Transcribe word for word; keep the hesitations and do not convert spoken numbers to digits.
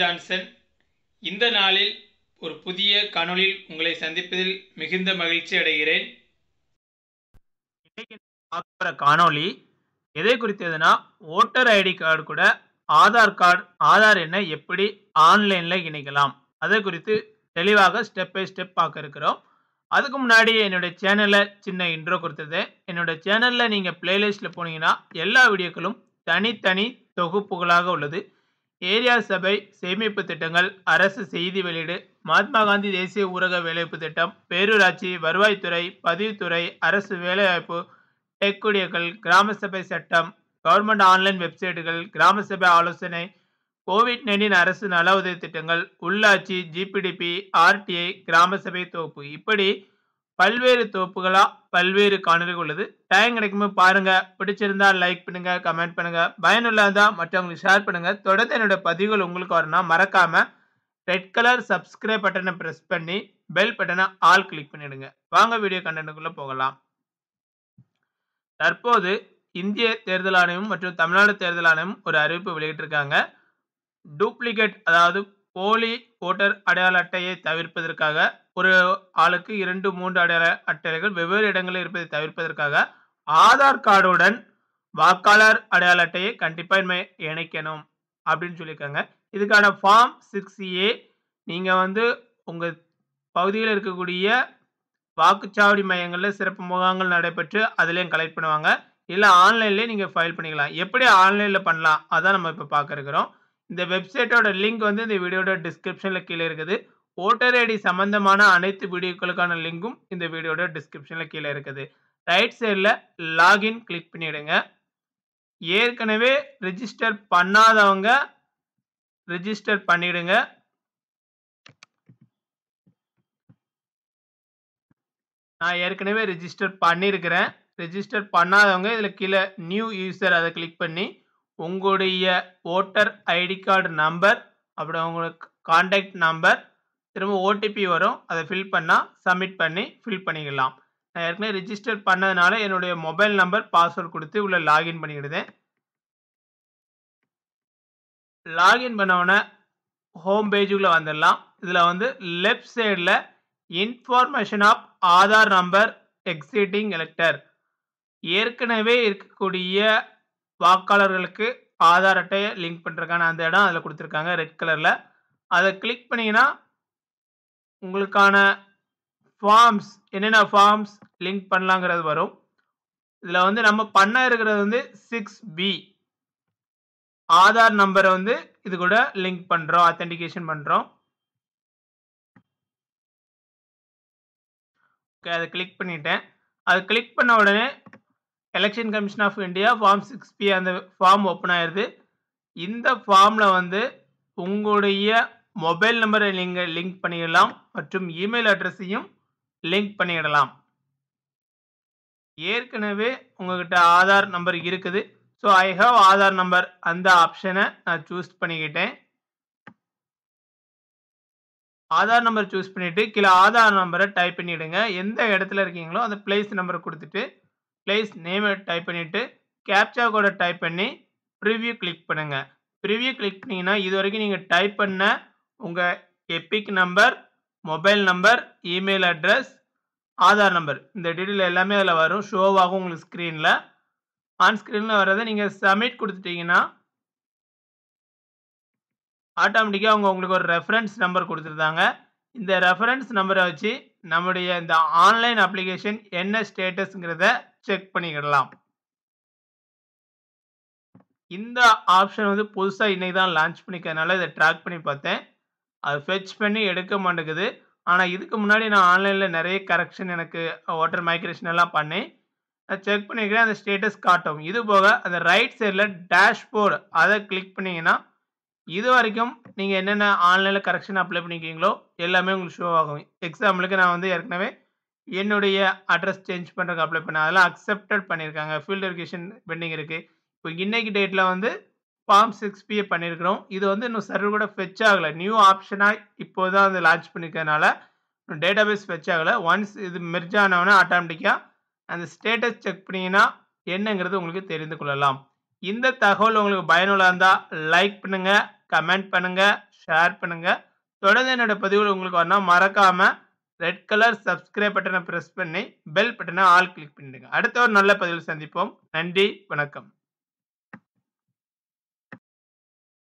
Johnson. இந்த நாளில் ஒரு புதிய காணொளியில் உங்களை சந்திப்பதில் மிகுந்த மகிழ்ச்சி அடைகிறேன். இன்னைக்கு பார்க்குற காணொளி எதை குறித்ததுன்னா, ஓட்டர் ஐடி கார்டு கூட ஆதார் கார்டு ஆதார் எண்ணை எப்படி ஆன்லைனில் இணைக்கலாம், அதை குறித்து தெளிவாக ஸ்டெப் பை ஸ்டெப் பார்க்க இருக்கிறோம். அதுக்கு முன்னாடி என்னுடைய சேனலில் சின்ன இன்ட்ரோ கொடுத்தது. என்னோடய சேனலில் நீங்கள் பிளேலிஸ்ட்டில் போனீங்கன்னா எல்லா வீடியோக்களும் தனித்தனி தொகுப்புகளாக உள்ளது. ஏரியா சபை சேமிப்பு திட்டங்கள், அரசு செய்தி வெளியீடு, மகாத்மா காந்தி தேசிய ஊரக வேலைவாய்ப்பு திட்டம், பேரூராட்சி, வருவாய்த்துறை, பதிவுத்துறை, அரசு வேலைவாய்ப்பு, டெக்குடியக்கள், கிராம சபை சட்டம், கவர்மெண்ட் ஆன்லைன் வெப்சைட்டுகள், கிராம சபை ஆலோசனை, கோவிட் நைன்டீன் அரசு நல உதவி திட்டங்கள், உள்ளாட்சி, ஜிபிடிபி, ஆர்டிஐ, கிராம சபை தொகுப்பு, இப்படி பல்வேறு தொகுப்புகளாக பல்வேறு காணொலிகள் உள்ளது. டைம் கிடைக்கும்போது பாருங்கள். பிடிச்சிருந்தா லைக் பண்ணுங்கள், கமெண்ட் பண்ணுங்கள். பயனுள்ளதாக மற்றவங்களுக்கு ஷேர் பண்ணுங்கள். தொடர்ந்து என்னோடய பதிவுகள் உங்களுக்கு வரணும்னா மறக்காமல் ரெட் கலர் சப்ஸ்கிரைப் பட்டனை ப்ரெஸ் பண்ணி பெல் பட்டனை ஆல் கிளிக் பண்ணிவிடுங்க. வாங்க வீடியோ கண்டென்ட்டுக்குள்ளே போகலாம். தற்போது இந்திய தேர்தல் ஆணையம் மற்றும் தமிழ்நாடு தேர்தல் ஆணையம் ஒரு அறிவிப்பு வெளியிட்டிருக்காங்க. டூப்ளிகேட், அதாவது போலி ஓட்டர் அடையாள அட்டையை தவிர்ப்பதற்காக, ஒரு ஆளுக்கு இரண்டு மூன்று அடையாள அட்டைகள் வெவ்வேறு இடங்களில் இருப்பதை தவிர்ப்பதற்காக ஆதார் கார்டுடன் வாக்காளர் அடையாள அட்டையை கண்டிப்பாக நம்ம இணைக்கணும் அப்படின்னு சொல்லியிருக்காங்க. இதுக்கான ஃபார்ம் சிக்ஸ் ஏ நீங்கள் வந்து உங்கள் பகுதியில் இருக்கக்கூடிய வாக்குச்சாவடி மையங்களில் சிறப்பு முகாம்கள் நடைபெற்று அதுலேயும் கலெக்ட் பண்ணுவாங்க. இல்லை ஆன்லைன்லேயே நீங்கள் ஃபைல் பண்ணிக்கலாம். எப்படி ஆன்லைனில் பண்ணலாம் அதான் நம்ம இப்போ பார்க்க இருக்கிறோம். இந்த வெப்சைட்டோட லிங்க் வந்து இந்த வீடியோட டிஸ்கிரிப்ஷனில் கீழே இருக்குது. ஓட்டர் ஐடி சம்பந்தமான அனைத்து வீடியோக்களுக்கான லிங்கும் இந்த வீடியோட டிஸ்கிரிப்ஷனில் கீழே இருக்குது. ரைட் சைடில் லாகின் கிளிக் பண்ணிவிடுங்க. ஏற்கனவே ரிஜிஸ்டர் பண்ணாதவங்க ரிஜிஸ்டர் பண்ணிவிடுங்க. நான் ஏற்கனவே ரிஜிஸ்டர் பண்ணியிருக்கிறேன். ரிஜிஸ்டர் பண்ணாதவங்க இதில் கீழே நியூ யூசர் அதை கிளிக் பண்ணி உங்களுடைய ஓட்டர் ஐடி கார்டு நம்பர், அப்படி உங்களுக்கு கான்டாக்ட் நம்பர், திரும்ப ஓடிபி வரும், அதை ஃபில் பண்ணால் சப்மிட் பண்ணி ஃபில் பண்ணிக்கலாம். நான் ஏற்கனவே ரிஜிஸ்டர் பண்ணதுனால என்னுடைய மொபைல் நம்பர் பாஸ்வேர்ட் கொடுத்து உள்ள லாகின் பண்ணிக்கிடுதேன். லாகின் பண்ணோடனே ஹோம் பேஜுக்குள்ளே வந்துடலாம். இதில் வந்து லெஃப்ட் சைடில் information of Aadhaar number existing elector, ஏற்கனவே இருக்கக்கூடிய வாக்காளர்களுக்கு ஆதார் அட்டையை லிங்க் பண்ணுறதுக்கான அந்த இடம் அதில் கொடுத்துருக்காங்க ரெட் கலரில். அதை கிளிக் பண்ணிங்கன்னா உங்களுக்கான ஃபார்ம்ஸ், என்னென்ன ஃபார்ம்ஸ் லிங்க் பண்ணலாங்கிறது வரும். இதில் வந்து நம்ம பண்ண இருக்கிறது வந்து சிக்ஸ் பி ஆதார் நம்பரை வந்து இது கூட லிங்க் பண்ணுறோம், ஆத்தென்டிகேஷன் பண்ணுறோம். ஓகே, அதை கிளிக் பண்ணிட்டேன். அது கிளிக் பண்ண உடனே election commission of India form six B அந்த ஃபார்ம் ஓப்பன் ஆயிடுது. இந்த ஃபார்மில் வந்து உங்களுடைய மொபைல் நம்பரை நீங்கள் லிங்க் பண்ணிடலாம் மற்றும் இமெயில் அட்ரஸையும் லிங்க் பண்ணிடலாம். ஏற்கனவே உங்கள்கிட்ட ஆதார் நம்பர் இருக்குது. So I have Aadhaar number அந்த ஆப்ஷனை நான் சூஸ் பண்ணிக்கிட்டேன். ஆதார் நம்பர் சூஸ் பண்ணிவிட்டு கீழே ஆதார் நம்பரை டைப் பண்ணிவிடுங்க. எந்த இடத்துல இருக்கீங்களோ அந்த பிளேஸ் நம்பரை கொடுத்துட்டு பிளேஸ் நேமை டைப் பண்ணிவிட்டு கேப்சா கோடை டைப் பண்ணி ப்ரிவ்யூ கிளிக் பண்ணுங்கள். ப்ரிவ்யூ கிளிக் பண்ணிங்கன்னா இது வரைக்கும் நீங்கள் டைப் பண்ண உங்கள் EPIC number, mobile number, email address, Aadhaar number, இந்த டீட்டெயில் எல்லாமே அதில் வரும். ஷோவாகும் உங்களுக்கு ஸ்க்ரீனில். ஆன் ஸ்க்ரீனில் வர்றதை நீங்கள் சப்மிட் கொடுத்துட்டிங்கன்னா ஆட்டோமேட்டிக்காக அவங்க உங்களுக்கு ஒரு ரெஃபரன்ஸ் நம்பர் கொடுத்துருந்தாங்க. இந்த ரெஃபரன்ஸ் நம்பரை வச்சு நம்முடைய இந்த ஆன்லைன் அப்ளிகேஷன் என்ன ஸ்டேட்டஸுங்கிறத செக் பண்ணிக்கிடலாம். இந்த ஆப்ஷன் வந்து புதுசாக இன்றைக்கி தான் லான்ச் பண்ணிக்கிறதுனால இதை ட்ராக் பண்ணி பார்த்தேன். அது ஃபெச் பண்ணி எடுக்க மாட்டேங்குது. ஆனால் இதுக்கு முன்னாடி நான் ஆன்லைனில் நிறைய கரெக்ஷன் எனக்கு வாட்டர் மைக்ரேஷன் எல்லாம் பண்ணி அதை செக் பண்ணிக்கிறேன். அந்த ஸ்டேட்டஸ் காட்டும். இது போக அந்த ரைட் சைடில் டேஷ்போர்டு அதை கிளிக் பண்ணிங்கன்னா இது வரைக்கும் நீங்கள் என்னென்ன ஆன்லைனில் கரெக்ஷன் அப்ளை பண்ணிக்கிறீங்களோ எல்லாமே உங்களுக்கு ஷோ ஆகும். எக்ஸாம்பிளுக்கு நான் வந்து ஏற்கனவே என்னுடைய அட்ரஸ் சேஞ்ச் பண்ணுறதுக்கு அப்ளை பண்ணேன். அதெல்லாம் அக்செப்டட் பண்ணியிருக்காங்க. ஃபீல்டு வெரிஃபிகேஷன் பெண்டிங் இருக்குது. இப்போ இன்றைக்கு டேட்டில் வந்து ஃபார்ம் சிக்ஸ் பியை பண்ணியிருக்கிறோம். இது வந்து இன்னும் சர்வர் கூட ஃபெச் ஆகலை. நியூ ஆப்ஷனாக இப்போ தான் வந்து லான்ச் பண்ணிக்கிறதுனால இன்னும் டேட்டா பேஸ் ஃபெச் ஆகலை. ஒன்ஸ் இது மெர்ஜ் ஆனவொன்னே ஆட்டோமேட்டிக்காக அந்த ஸ்டேட்டஸ் செக் பண்ணிங்கன்னா என்னங்கிறது உங்களுக்கு தெரிந்து கொள்ளலாம். இந்த தகவல் உங்களுக்கு பயனுள்ள இருந்தால் லைக் பண்ணுங்கள். கமெண்ட் பண்ணுங்க, ஷேர் பண்ணுங்க. தொடர்ந்து என்னோட பதிவுகள் உங்களுக்கு வரணும். மறக்காம ரெட் கலர் சப்ஸ்கிரைப் பட்டனை பிரஸ் பண்ணி பெல் பட்டனை ஆல் கிளிக் பண்ணிடுங்க. அடுத்த ஒரு நல்ல பதிவில் சந்திப்போம். நன்றி, வணக்கம்.